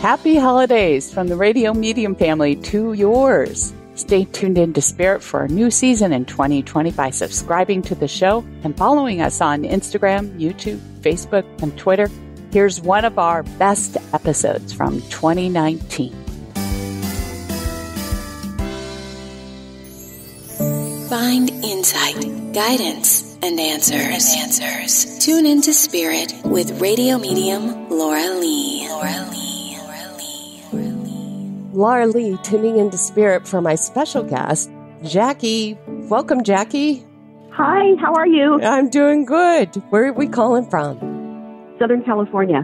Happy holidays from the Radio Medium family to yours. Stay tuned in to Spirit for our new season in 2020 by subscribing to the show and following us on Instagram, YouTube, Facebook, and Twitter. Here's one of our best episodes from 2019. Find insight, guidance, and answers. Tune into Spirit with Radio Medium Laura Lee. Laura Lee, tuning into Spirit for my special guest, Jackie. Welcome, Jackie. Hi, how are you? I'm doing good. Where are we calling from? Southern California.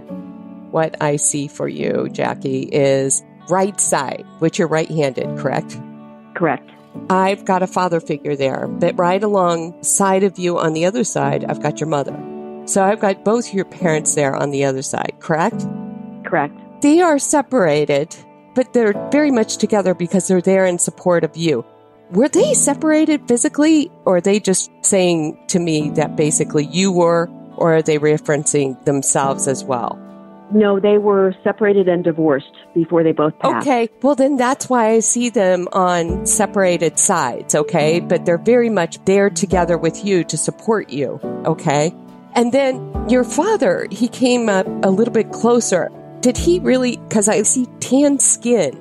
What I see for you, Jackie, is right side, which you're right-handed, correct? Correct. I've got a father figure there, but right alongside of you on the other side, I've got your mother. So I've got both your parents there on the other side, correct? Correct. They are separated, but they're very much together because they're there in support of you. Were they separated physically, or are they just saying to me that basically you were, or are they referencing themselves as well? No, they were separated and divorced before they both passed. Okay, well then that's why I see them on separated sides, okay? But they're very much there together with you to support you, okay? And then your father, he came up a little bit closer. Did he really, because I see tan skin.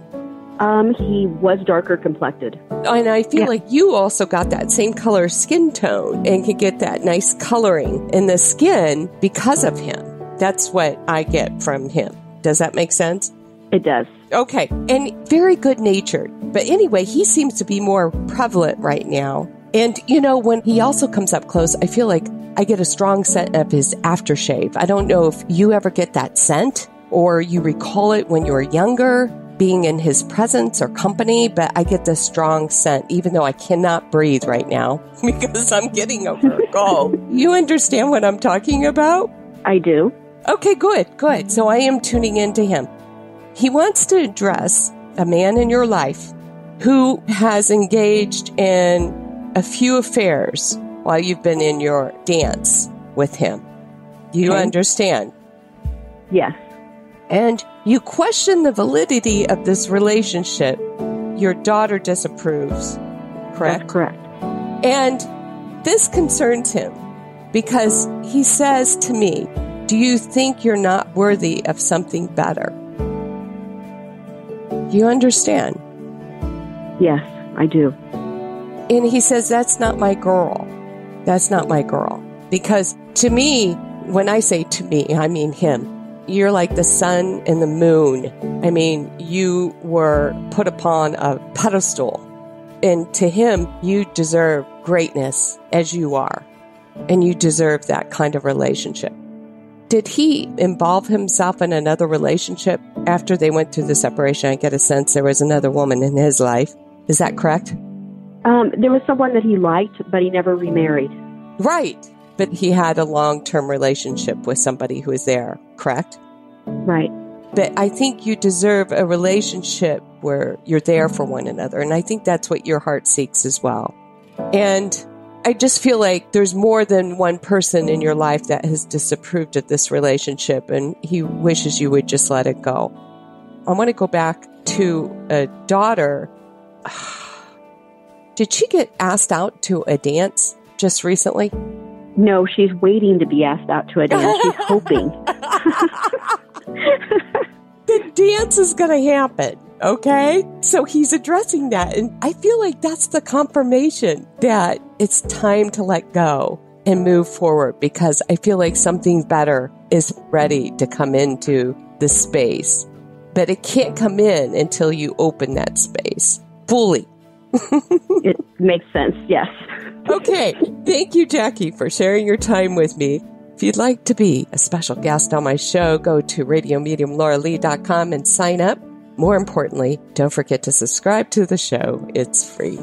He was darker complected. And I feel like you also got that same color skin tone and could get that nice coloring in the skin because of him. That's what I get from him. Does that make sense? It does. Okay. And very good natured. But anyway, he seems to be more prevalent right now. And, you know, when he also comes up close, I feel like I get a strong scent of his aftershave. I don't know if you ever get that scent, or you recall it when you were younger, being in his presence or company, but I get this strong scent, even though I cannot breathe right now because I'm getting over a cold. You understand what I'm talking about? I do. Okay, good. So I am tuning into him. He wants to address a man in your life who has engaged in a few affairs while you've been in your dance with him. You understand? Yes. And you question the validity of this relationship. Your daughter disapproves, correct? That's correct. And this concerns him because he says to me, do you think you're not worthy of something better? You understand? Yes, I do. And he says, that's not my girl. Because to me, when I say to me, I mean him. You're like the sun and the moon. I mean, you were put upon a pedestal. And to him, you deserve greatness as you are. And you deserve that kind of relationship. Did he involve himself in another relationship after they went through the separation? I get a sense there was another woman in his life. Is that correct? There was someone that he liked, but he never remarried. Right. But he had a long-term relationship with somebody who was there, correct? Right. But I think you deserve a relationship where you're there for one another. And I think that's what your heart seeks as well. And I just feel like there's more than one person in your life that has disapproved of this relationship. And he wishes you would just let it go. I want to go back to a daughter. Did she get asked out to a dance just recently? No, she's waiting to be asked out to a dance. She's hoping. The dance is going to happen, okay? So he's addressing that. And I feel like that's the confirmation that it's time to let go and move forward, because I feel like something better is ready to come into the space. But it can't come in until you open that space fully. It makes sense, yes. Okay, thank you, Jackie, for sharing your time with me. If you'd like to be a special guest on my show, go to RadioMediumLauraLee.com and sign up. More importantly, don't forget to subscribe to the show. It's free.